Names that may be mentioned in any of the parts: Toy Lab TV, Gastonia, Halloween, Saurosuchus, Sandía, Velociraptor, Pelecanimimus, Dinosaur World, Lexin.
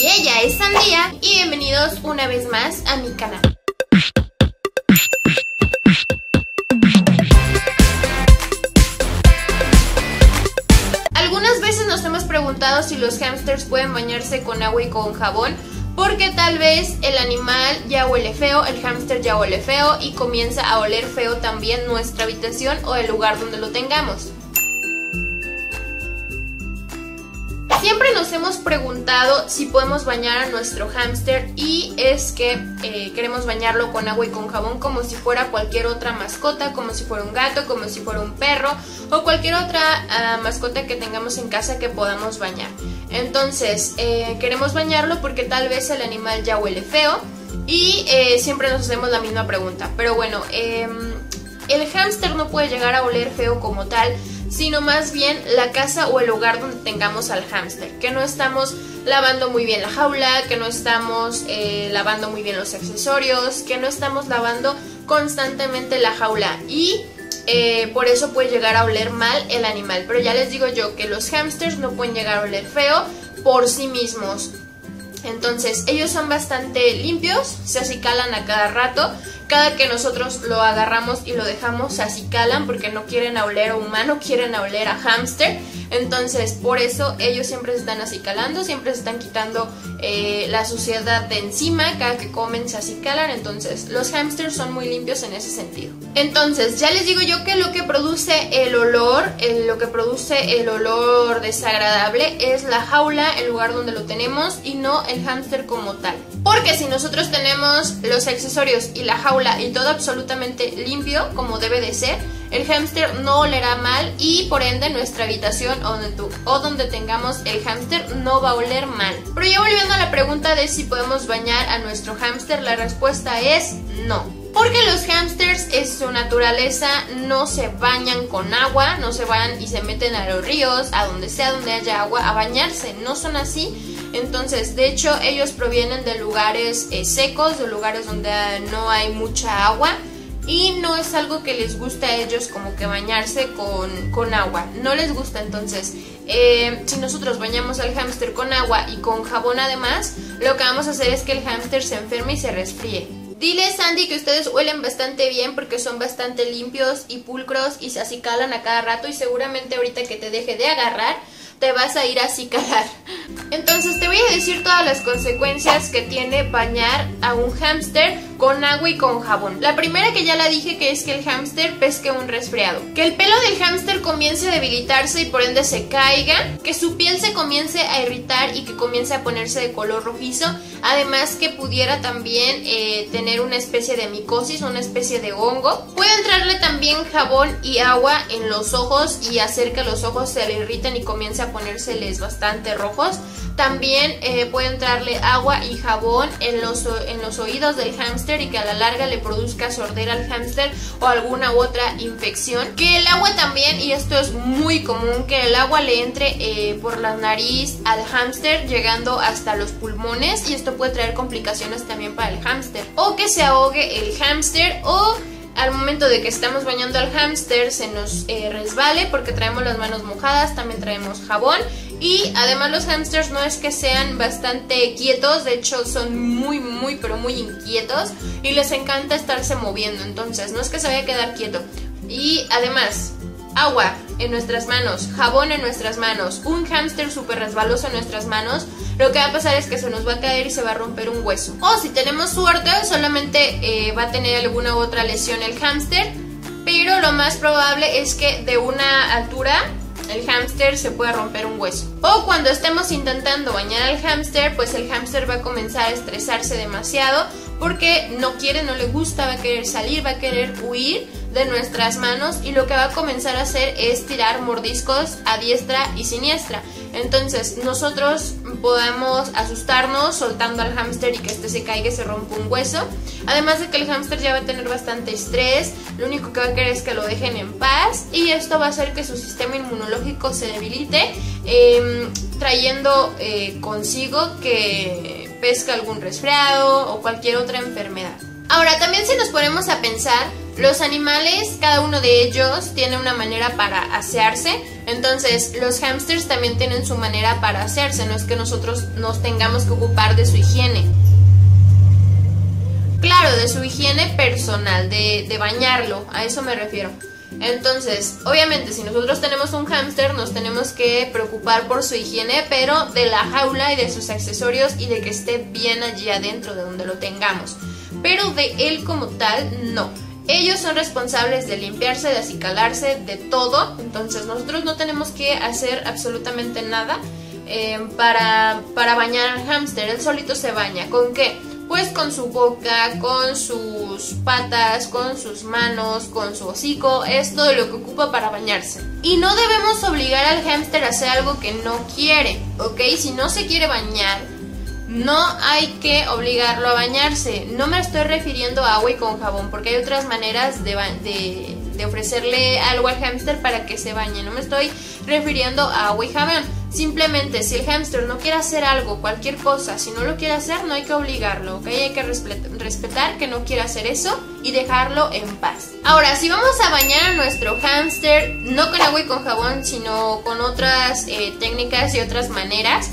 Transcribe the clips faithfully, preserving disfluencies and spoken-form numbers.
y ella es Sandía, y bienvenidos una vez más a mi canal. Algunas veces nos hemos preguntado si los hámsters pueden bañarse con agua y con jabón, porque tal vez el animal ya huele feo, el hámster ya huele feo y comienza a oler feo también nuestra habitación o el lugar donde lo tengamos. Siempre nos hemos preguntado si podemos bañar a nuestro hámster, y es que eh, queremos bañarlo con agua y con jabón como si fuera cualquier otra mascota, como si fuera un gato, como si fuera un perro o cualquier otra uh, mascota que tengamos en casa que podamos bañar. Entonces eh, queremos bañarlo porque tal vez el animal ya huele feo y eh, siempre nos hacemos la misma pregunta. Pero bueno, eh, el hámster no puede llegar a oler feo como tal, sino más bien la casa o el lugar donde tengamos al hámster, que no estamos lavando muy bien la jaula, que no estamos eh, lavando muy bien los accesorios, que no estamos lavando constantemente la jaula, y eh, por eso puede llegar a oler mal el animal. Pero ya les digo yo que los hámsters no pueden llegar a oler feo por sí mismos. Entonces ellos son bastante limpios, se acicalan a cada rato. Cada que nosotros lo agarramos y lo dejamos, se acicalan porque no quieren oler a humano, quieren oler a hámster. Entonces por eso ellos siempre se están acicalando, siempre se están quitando eh, la suciedad de encima. Cada que comen se acicalan, entonces los hámsters son muy limpios en ese sentido. Entonces ya les digo yo que lo que produce el olor, eh, lo que produce el olor desagradable es la jaula, el lugar donde lo tenemos, y no el hámster como tal. Porque si nosotros tenemos los accesorios y la jaula y todo absolutamente limpio como debe de ser, el hámster no olerá mal, y por ende nuestra habitación o donde, tú, o donde tengamos el hámster no va a oler mal. Pero ya volviendo a la pregunta de si podemos bañar a nuestro hámster, la respuesta es no. Porque los hámsters en su naturaleza no se bañan con agua, no se van y se meten a los ríos, a donde sea donde haya agua, a bañarse, no son así. Entonces, de hecho, ellos provienen de lugares eh, secos, de lugares donde no hay mucha agua, y no es algo que les gusta a ellos como que bañarse con, con agua, no les gusta. Entonces, eh, si nosotros bañamos al hámster con agua y con jabón además, lo que vamos a hacer es que el hámster se enferme y se resfríe. Dile, Sandy, que ustedes huelen bastante bien porque son bastante limpios y pulcros y se acicalan a cada rato, y seguramente ahorita que te deje de agarrar te vas a ir a acicalar. Entonces te voy a decir todas las consecuencias que tiene bañar a un hámster con agua y con jabón. La primera, que ya la dije, que es que el hámster pesque un resfriado, que el pelo del hámster comience a debilitarse y por ende se caiga, que su piel se comience a irritar y que comience a ponerse de color rojizo. Además que pudiera también eh, tener una especie de micosis, una especie de hongo. Puede entrarle también jabón y agua en los ojos y hacer que los ojos se le irriten y comience a ponérseles bastante rojos. También eh, puede entrarle agua y jabón en los, en los oídos del hámster, y que a la larga le produzca sordera al hámster o alguna otra infección. Que el agua también, y esto es muy común, que el agua le entre eh, por la nariz al hámster, llegando hasta los pulmones, y esto puede traer complicaciones también para el hámster. O que se ahogue el hámster, o al momento de que estamos bañando al hámster se nos eh, resbale porque traemos las manos mojadas, también traemos jabón. Y además los hámsters no es que sean bastante quietos, de hecho son muy muy pero muy inquietos y les encanta estarse moviendo, entonces no es que se vaya a quedar quieto. Y además, agua en nuestras manos, jabón en nuestras manos, un hámster súper resbaloso en nuestras manos, lo que va a pasar es que se nos va a caer y se va a romper un hueso. O si tenemos suerte, solamente eh, va a tener alguna otra lesión el hámster, pero lo más probable es que de una altura el hámster se puede romper un hueso. O cuando estemos intentando bañar al hámster, pues el hámster va a comenzar a estresarse demasiado porque no quiere, no le gusta, va a querer salir, va a querer huir de nuestras manos, y lo que va a comenzar a hacer es tirar mordiscos a diestra y siniestra. Entonces nosotros podemos asustarnos soltando al hámster y que este se caiga y se rompa un hueso. Además de que el hámster ya va a tener bastante estrés, lo único que va a querer es que lo dejen en paz, y esto va a hacer que su sistema inmunológico se debilite, eh, trayendo eh, consigo que pesca algún resfriado o cualquier otra enfermedad. Ahora, también si nos ponemos a pensar, Los animales, cada uno de ellos tiene una manera para asearse, entonces los hámsters también tienen su manera para asearse, no es que nosotros nos tengamos que ocupar de su higiene. Claro, de su higiene personal, de, de bañarlo, a eso me refiero. Entonces, obviamente si nosotros tenemos un hámster nos tenemos que preocupar por su higiene, pero de la jaula y de sus accesorios y de que esté bien allí adentro de donde lo tengamos. Pero de él como tal, no. Ellos son responsables de limpiarse, de acicalarse, de todo. Entonces nosotros no tenemos que hacer absolutamente nada eh, para, para bañar al hámster. Él solito se baña. ¿Con qué? Pues con su boca, con sus patas, con sus manos, con su hocico. Es todo lo que ocupa para bañarse. Y no debemos obligar al hámster a hacer algo que no quiere, ¿ok? Si no se quiere bañar, no hay que obligarlo a bañarse. No me estoy refiriendo a agua y con jabón, porque hay otras maneras de, de, de ofrecerle algo al hámster para que se bañe. No me estoy refiriendo a agua y jabón. Simplemente, si el hámster no quiere hacer algo, cualquier cosa, si no lo quiere hacer, no hay que obligarlo, ¿ok? Hay que respetar que no quiere hacer eso y dejarlo en paz. Ahora, si vamos a bañar a nuestro hámster, no con agua y con jabón, sino con otras eh, técnicas y otras maneras,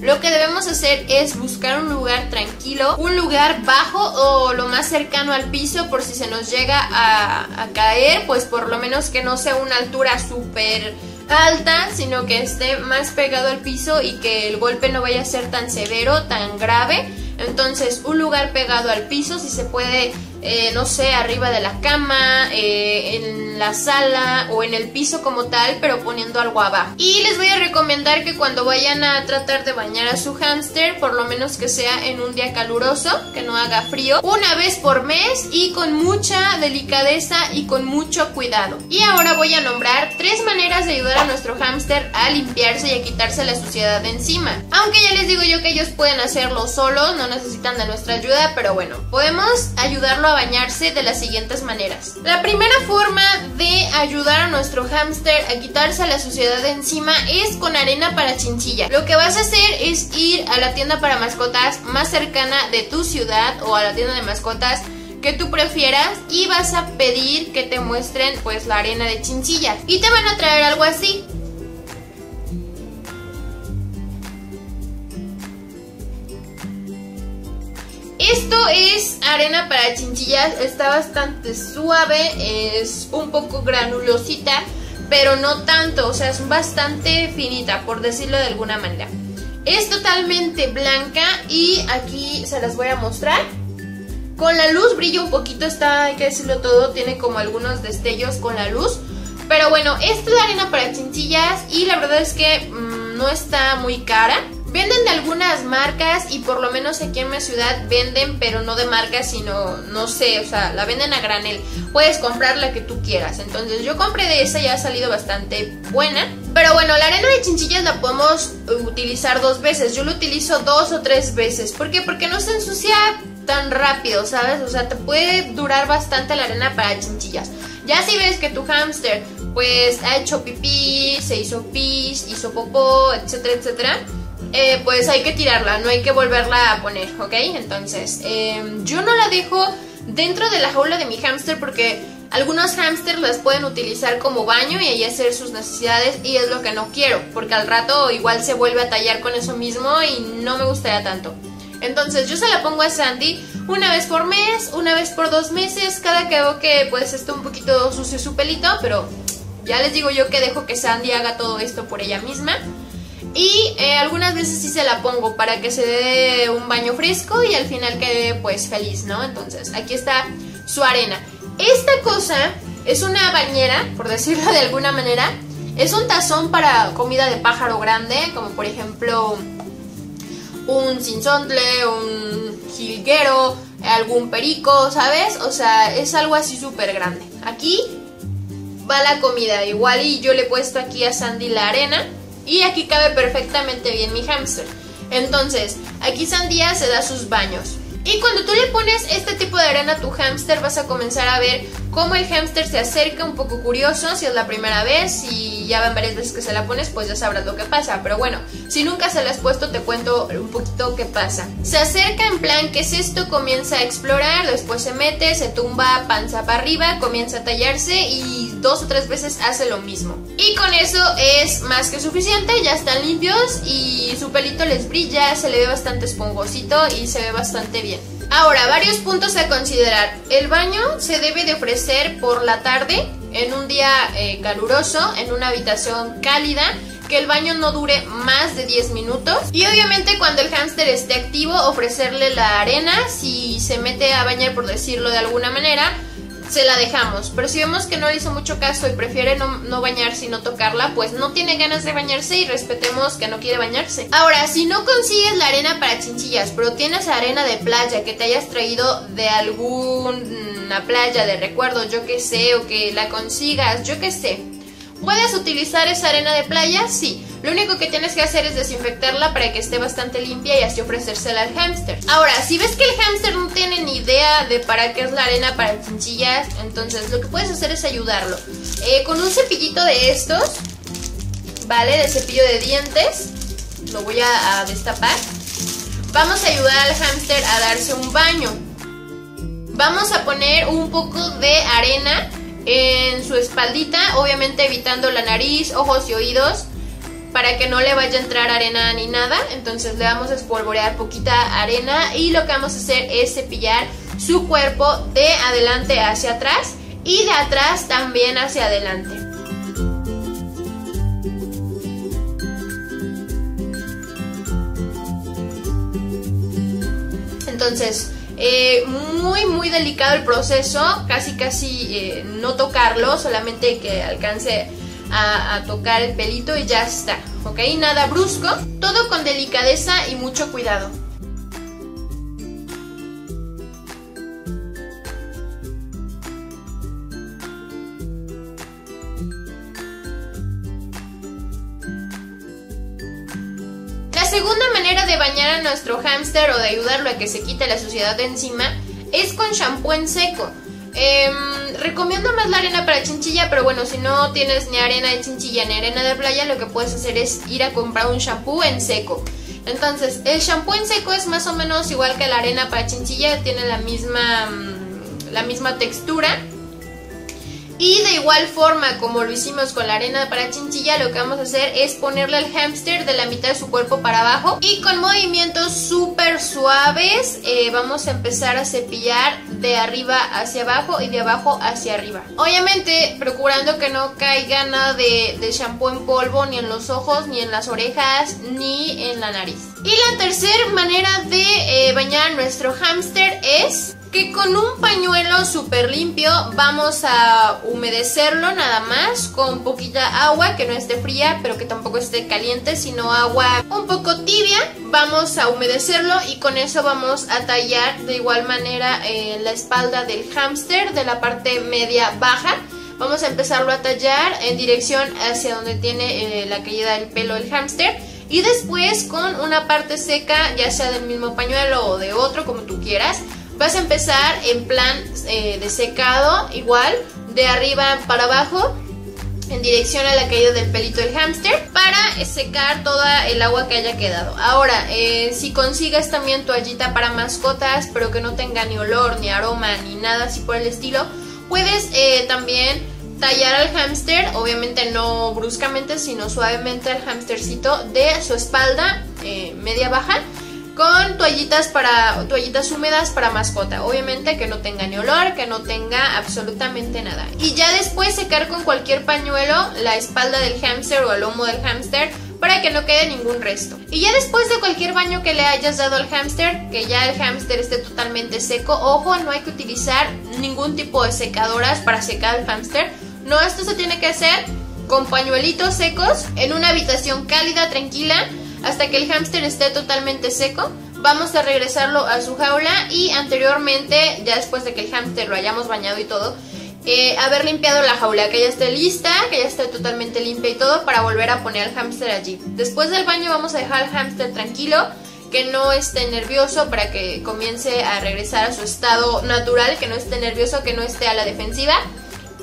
lo que debemos hacer es buscar un lugar tranquilo, un lugar bajo o lo más cercano al piso por si se nos llega a, a caer, pues por lo menos que no sea una altura súper alta, sino que esté más pegado al piso y que el golpe no vaya a ser tan severo, tan grave. Entonces un lugar pegado al piso, si se puede, eh, no sé, arriba de la cama, eh, en la sala o en el piso como tal, pero poniendo algo abajo. Y les voy a recomendar que cuando vayan a tratar de bañar a su hámster, por lo menos que sea en un día caluroso, que no haga frío, una vez por mes y con mucha delicadeza y con mucho cuidado. Y ahora voy a nombrar tres maneras de ayudar a nuestro hámster a limpiarse y a quitarse la suciedad de encima. Aunque ya les digo yo que ellos pueden hacerlo solos, no necesitan de nuestra ayuda, pero bueno, podemos ayudarlo a bañarse de las siguientes maneras. La primera forma de ayudar a nuestro hámster a quitarse la suciedad de encima es con arena para chinchilla. Lo que vas a hacer es ir a la tienda para mascotas más cercana de tu ciudad o a la tienda de mascotas que tú prefieras y vas a pedir que te muestren pues la arena de chinchilla y te van a traer algo así. Esto es arena para chinchillas, está bastante suave, es un poco granulosita, pero no tanto, o sea, es bastante finita, por decirlo de alguna manera. Es totalmente blanca y aquí se las voy a mostrar. Con la luz brilla un poquito, está, hay que decirlo todo, tiene como algunos destellos con la luz. Pero bueno, esta es la arena para chinchillas y la verdad es que mmm, no está muy cara. Venden de algunas marcas y por lo menos aquí en mi ciudad venden, pero no de marcas, sino, no sé, o sea, la venden a granel. Puedes comprar la que tú quieras. Entonces yo compré de esa, ya ha salido bastante buena. Pero bueno, la arena de chinchillas la podemos utilizar dos veces. Yo lo utilizo dos o tres veces. ¿Por qué? Porque no se ensucia tan rápido, ¿sabes? O sea, te puede durar bastante la arena para chinchillas. Ya si ves que tu hámster, pues, ha hecho pipí, se hizo pis, hizo popó, etcétera, etcétera. Eh, pues hay que tirarla, no hay que volverla a poner, ¿ok? Entonces, eh, yo no la dejo dentro de la jaula de mi hámster porque algunos hámsters las pueden utilizar como baño y ahí hacer sus necesidades y es lo que no quiero, porque al rato igual se vuelve a tallar con eso mismo y no me gustaría tanto. Entonces yo se la pongo a Sandy una vez por mes, una vez por dos meses, cada que veo que pues está un poquito sucio su pelito, pero ya les digo yo que dejo que Sandy haga todo esto por ella misma. Y eh, algunas veces sí se la pongo para que se dé un baño fresco y al final quede pues feliz, ¿no? Entonces aquí está su arena. Esta cosa es una bañera, por decirlo de alguna manera. Es un tazón para comida de pájaro grande, como por ejemplo un sinsontle, un jilguero, algún perico, ¿sabes? O sea, es algo así súper grande. Aquí va la comida, igual y yo le he puesto aquí a Sandy la arena. Y aquí cabe perfectamente bien mi hámster. Entonces, aquí Sandía se da sus baños. Y cuando tú le pones este tipo de arena a tu hámster, vas a comenzar a ver cómo el hámster se acerca un poco curioso, si es la primera vez, si ya van varias veces que se la pones, pues ya sabrás lo que pasa. Pero bueno, si nunca se la has puesto, te cuento un poquito qué pasa. Se acerca en plan, ¿qué es esto? Comienza a explorar, después se mete, se tumba panza para arriba, comienza a tallarse y dos o tres veces hace lo mismo. Y con eso es más que suficiente, ya están limpios y su pelito les brilla, se le ve bastante esponjosito y se ve bastante bien. Ahora, varios puntos a considerar. El baño se debe de ofrecer por la tarde, en un día eh, caluroso, en una habitación cálida, que el baño no dure más de diez minutos. Y obviamente cuando el hámster esté activo, ofrecerle la arena, si se mete a bañar, por decirlo de alguna manera, se la dejamos. Pero si vemos que no le hizo mucho caso y prefiere no, no bañarse y no tocarla, pues no tiene ganas de bañarse y respetemos que no quiere bañarse. Ahora, si no consigues la arena para chinchillas, pero tienes arena de playa que te hayas traído de alguna playa de recuerdo, yo que sé, o que la consigas, yo que sé, ¿puedes utilizar esa arena de playa? Sí. Lo único que tienes que hacer es desinfectarla para que esté bastante limpia y así ofrecérsela al hámster. Ahora, si ves que el hámster no tiene ni idea de para qué es la arena para chinchillas, entonces lo que puedes hacer es ayudarlo. Eh, con un cepillito de estos, ¿vale? De cepillo de dientes, lo voy a, a destapar. Vamos a ayudar al hámster a darse un baño. Vamos a poner un poco de arena en su espaldita, obviamente evitando la nariz, ojos y oídos, para que no le vaya a entrar arena ni nada. Entonces le vamos a espolvorear poquita arena y lo que vamos a hacer es cepillar su cuerpo de adelante hacia atrás y de atrás también hacia adelante. Entonces, eh, muy muy delicado el proceso, casi casi eh, no tocarlo, solamente que alcance A, a tocar el pelito y ya está, ¿ok? Nada brusco, todo con delicadeza y mucho cuidado. La segunda manera de bañar a nuestro hámster o de ayudarlo a que se quite la suciedad de encima es con shampoo en seco. Eh, recomiendo más la arena para chinchilla, pero bueno, si no tienes ni arena de chinchilla ni arena de playa, lo que puedes hacer es ir a comprar un shampoo en seco. Entonces, el shampoo en seco es más o menos igual que la arena para chinchilla, tiene la misma, la misma textura. Y de igual forma, como lo hicimos con la arena para chinchilla, lo que vamos a hacer es ponerle al hámster de la mitad de su cuerpo para abajo. Y con movimientos súper suaves eh, vamos a empezar a cepillar de arriba hacia abajo y de abajo hacia arriba. Obviamente procurando que no caiga nada de, de shampoo en polvo ni en los ojos, ni en las orejas, ni en la nariz. Y la tercera manera de eh, bañar a nuestro hámster es que con un pañuelo súper limpio vamos a humedecerlo nada más con poquita agua que no esté fría pero que tampoco esté caliente, sino agua un poco tibia. Vamos a humedecerlo y con eso vamos a tallar de igual manera eh, la espalda del hámster, de la parte media baja. Vamos a empezarlo a tallar en dirección hacia donde tiene eh, la caída del pelo del hámster y después con una parte seca, ya sea del mismo pañuelo o de otro, como tú quieras. Vas a empezar en plan eh, de secado, igual, de arriba para abajo, en dirección a la caída del pelito del hámster, para secar toda el agua que haya quedado. Ahora, eh, si consigues también toallita para mascotas, pero que no tenga ni olor, ni aroma, ni nada así por el estilo, puedes eh, también tallar al hámster, obviamente no bruscamente, sino suavemente al hámstercito de su espalda eh, media baja, con toallitas para toallitas húmedas para mascota, obviamente que no tenga ni olor, que no tenga absolutamente nada. Y ya después secar con cualquier pañuelo la espalda del hámster o el lomo del hámster para que no quede ningún resto. Y ya después de cualquier baño que le hayas dado al hámster, que ya el hámster esté totalmente seco, ojo, no hay que utilizar ningún tipo de secadoras para secar al hámster. No, esto se tiene que hacer con pañuelitos secos en una habitación cálida, tranquila, hasta que el hámster esté totalmente seco. Vamos a regresarlo a su jaula y anteriormente, ya después de que el hámster lo hayamos bañado y todo, eh, haber limpiado la jaula, que ya esté lista, que ya esté totalmente limpia y todo, para volver a poner al hámster allí. Después del baño vamos a dejar al hámster tranquilo, que no esté nervioso, para que comience a regresar a su estado natural, que no esté nervioso, que no esté a la defensiva.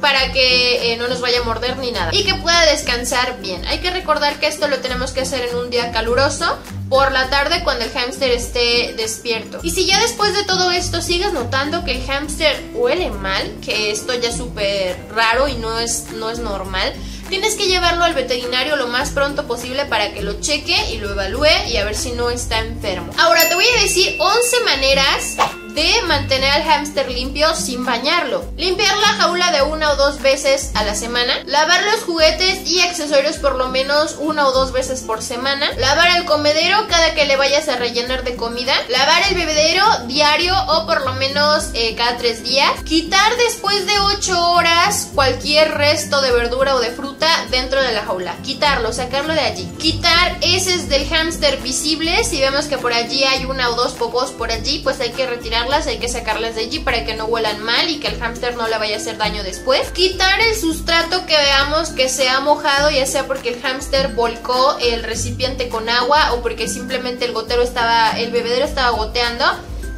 para que eh, no nos vaya a morder ni nada y que pueda descansar bien. Hay que recordar que esto lo tenemos que hacer en un día caluroso, por la tarde cuando el hámster esté despierto. Y si ya después de todo esto sigues notando que el hámster huele mal, que esto ya es súper raro y no es, no es normal, tienes que llevarlo al veterinario lo más pronto posible para que lo cheque y lo evalúe y a ver si no está enfermo. Ahora te voy a decir once maneras de mantener al hámster limpio sin bañarlo. Limpiar la jaula de una o dos veces a la semana. Lavar los juguetes y accesorios por lo menos una o dos veces por semana. Lavar el comedero cada que le vayas a rellenar de comida. Lavar el bebedero diario o por lo menos eh, cada tres días. Quitar después de ocho horas cualquier resto de verdura o de fruta dentro de la jaula. Quitarlo, sacarlo de allí. Quitar heces del hámster visibles. Si vemos que por allí hay una o dos popos por allí, pues hay que retirar, hay que sacarlas de allí para que no huelan mal y que el hámster no le vaya a hacer daño después. Quitar el sustrato que veamos que se ha mojado, ya sea porque el hámster volcó el recipiente con agua o porque simplemente el gotero estaba, el bebedero estaba goteando,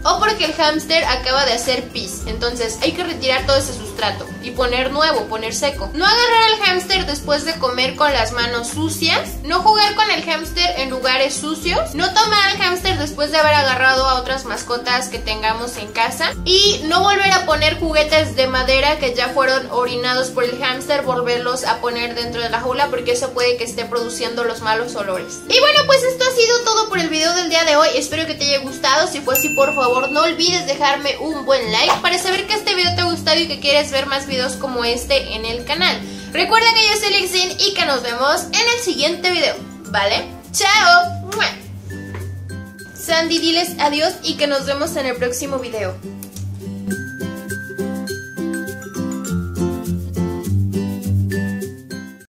o porque el hámster acaba de hacer pis. Entonces hay que retirar todo ese sustrato y poner nuevo, poner seco. No agarrar al hámster después de comer con las manos sucias. No jugar con el hámster en lugares sucios. No tomar al hámster después de haber agarrado a otras mascotas que tengamos en casa. Y no volver a poner juguetes de madera que ya fueron orinados por el hámster, volverlos a poner dentro de la jaula, porque eso puede que esté produciendo los malos olores. Y bueno, pues esto ha sido todo por el video del día de hoy. Espero que te haya gustado. Si fue así, por favor, no olvides dejarme un buen like para saber que este video te ha gustado y que quieres ver más videos como este en el canal. Recuerda que yo soy Lexin y que nos vemos en el siguiente video, ¿vale? ¡Chao! Sandy, diles adiós y que nos vemos en el próximo video.